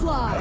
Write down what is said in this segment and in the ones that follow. Onslaught!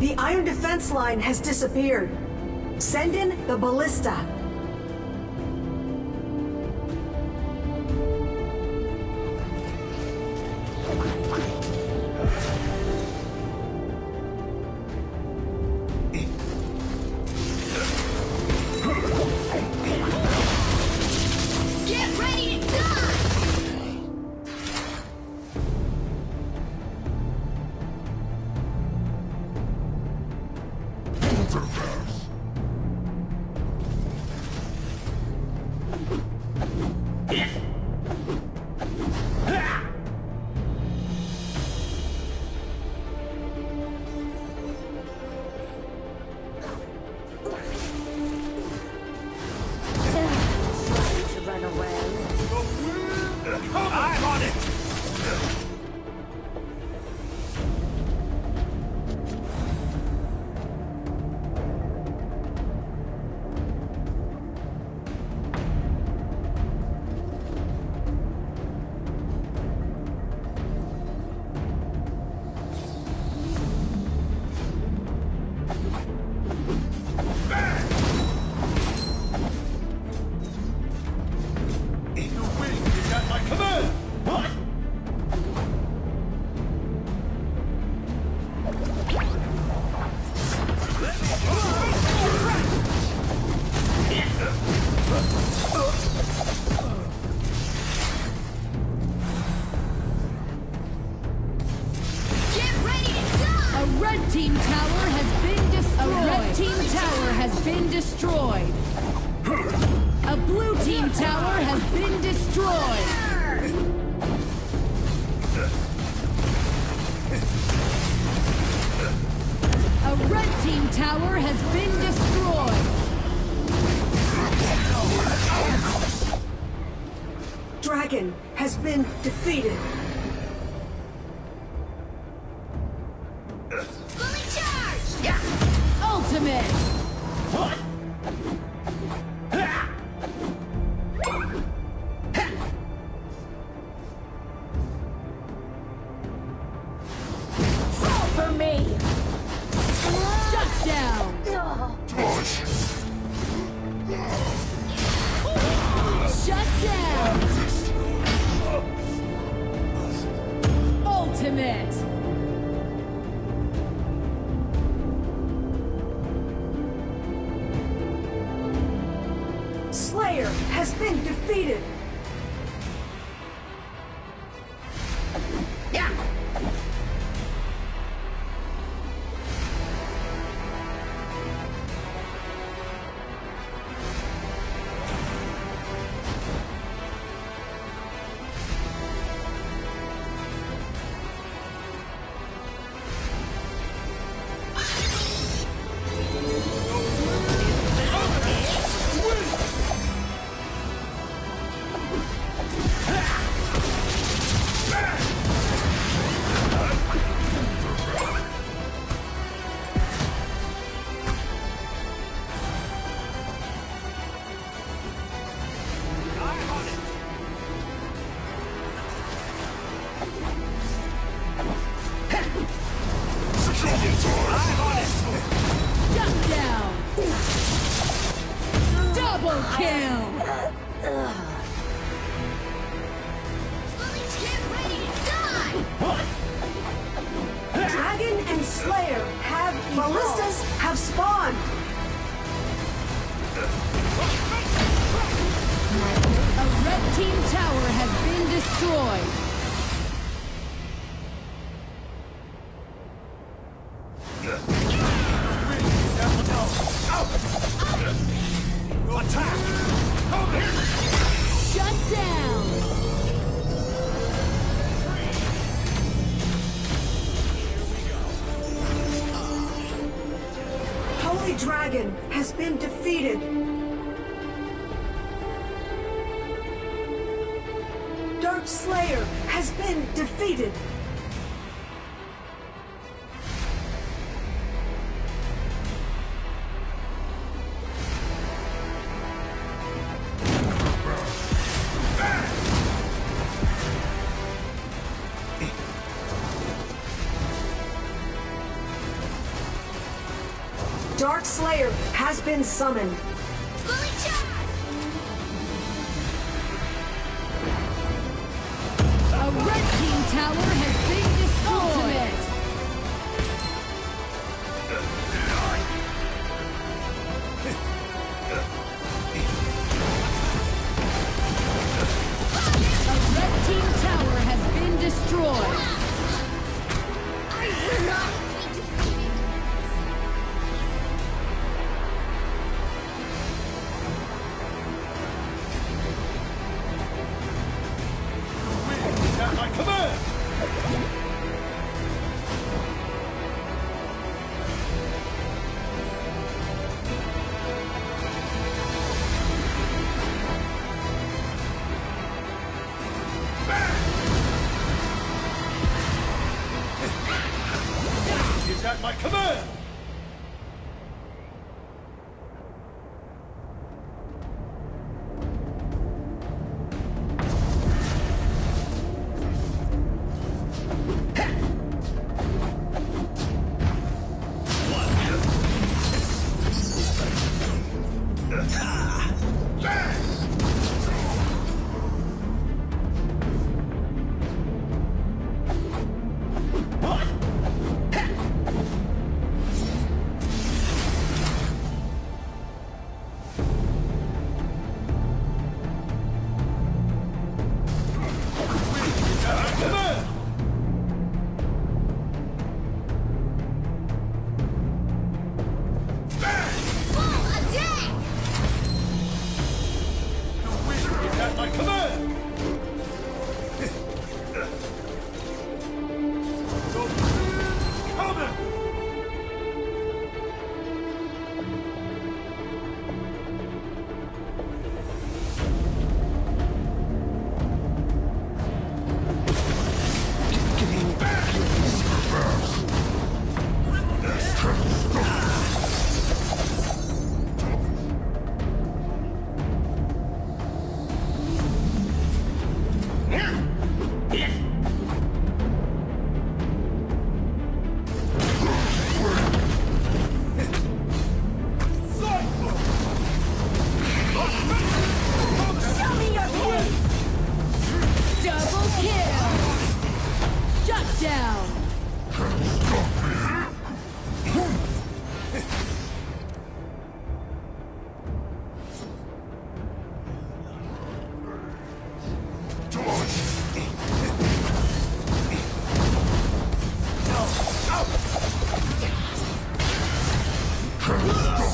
The iron defense line has disappeared. Send in the ballista. Has been defeated. Fully charged! Yeah. Ultimate! What? Fall for me! Shut down! Push! Shut down! Ultimate! Slayer has been defeated! Double kill! Dragon and Slayer have evolved. Ballistas have spawned. A red team tower has been destroyed. Attack! Shut down! The dragon has been defeated. Dark Slayer has been defeated. Dark Slayer has been summoned. Fully charged! A red team tower has been destroyed. A red team tower has been destroyed. I will not. At my command!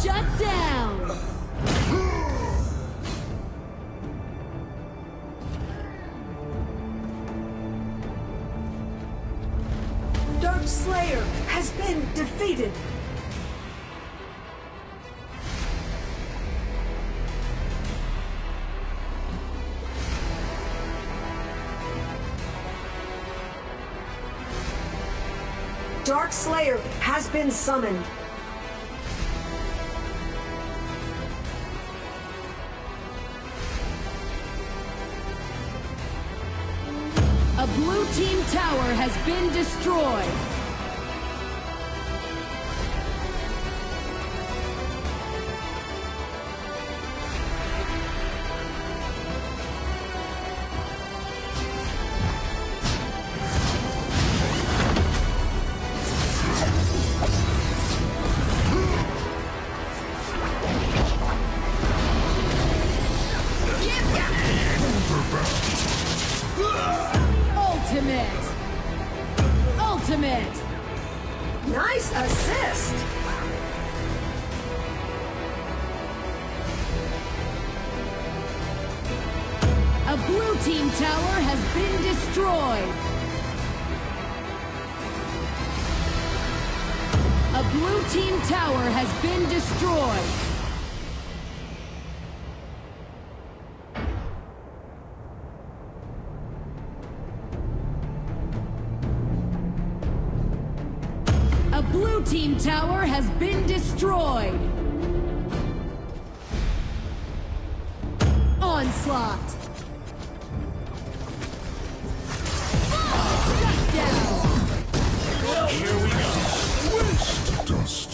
Shut down! Dark Slayer has been defeated! Dark Slayer has been summoned. A blue team tower has been destroyed. Ultimate! Ultimate! Nice assist! A blue team tower has been destroyed! A blue team tower has been destroyed! Blue team tower has been destroyed. Onslaught. Shut down. Here we go. Whist dust.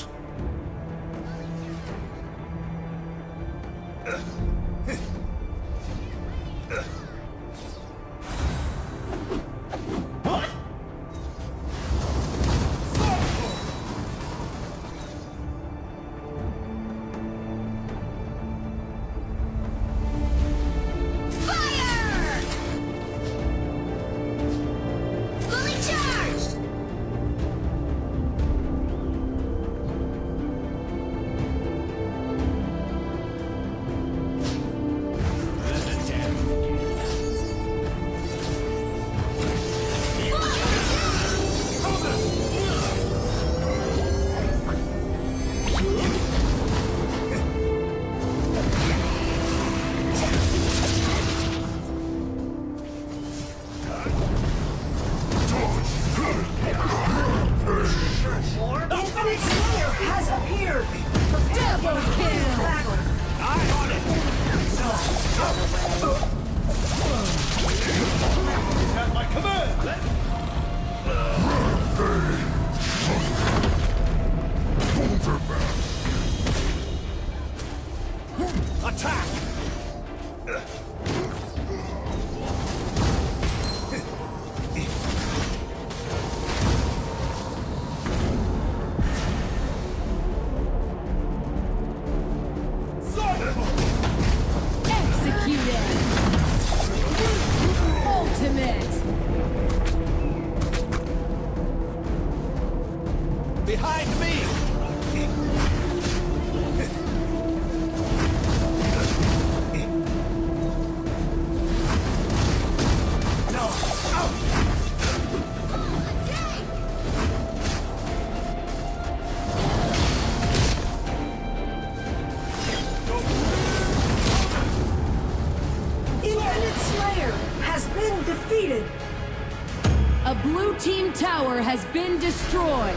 Has been destroyed.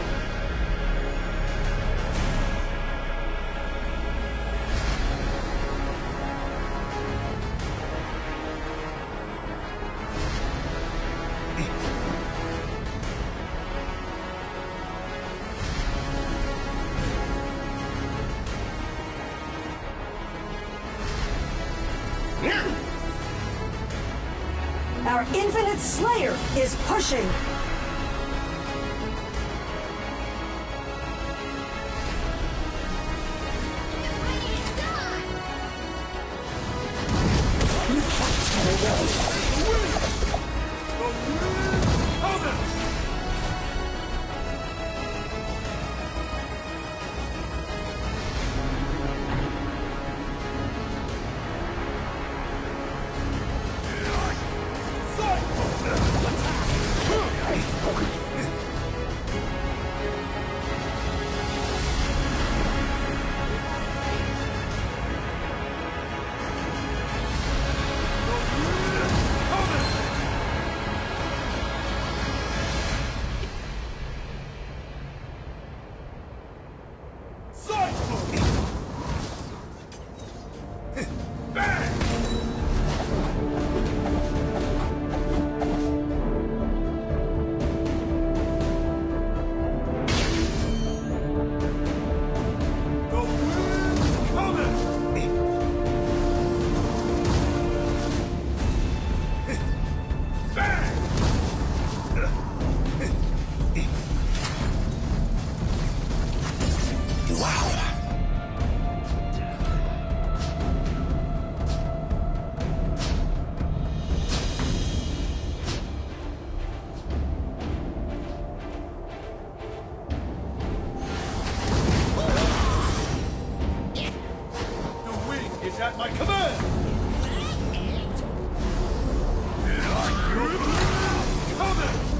Our Infinite Slayer is pushing. Wow. is at my command! Cover!